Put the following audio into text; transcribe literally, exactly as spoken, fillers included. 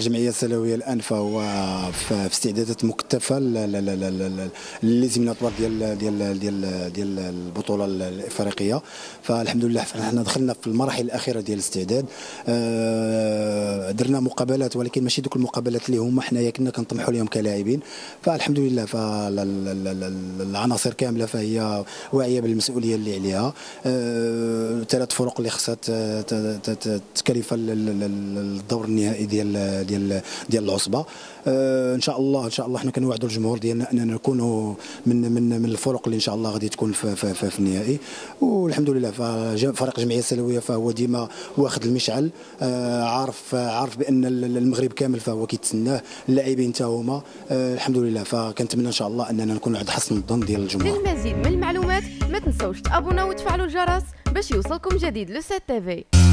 الجمعيه السلويه الان فهو في استعدادات مكتفه للزمينات ديال ديال ديال ديال البطوله الافريقيه. فالحمد لله حنا دخلنا في المراحل الاخيره ديال الاستعداد، درنا مقابلات ولكن ماشي دوك المقابلات اللي هما حنايا كنا كنطمحوا لهم كلاعبين. فالحمد لله فالعناصر كامله فهي واعيه بالمسؤوليه اللي عليها. ثلاث فرق اللي خصها تكلفه للدور النهائي ديال ديال ديال العصبه. ان شاء الله ان شاء الله حنا كنوعدوا الجمهور ديالنا اننا نكونوا من من من الفرق اللي ان شاء الله غادي تكون في, في, في النهائي. والحمد لله فريق جمعيه السلويه فهو ديما واخد المشعل، عارف عارف بان المغرب كامل فهو كيتسناه، اللاعبين حتى هما الحمد لله. فكنتمنى ان شاء الله اننا نكونوا عند حسن الظن ديال الجمهور. للمزيد من المعلومات ما تنساوش تابوناو وتفعلوا الجرس باش يوصلكم جديد لو سيت تي في.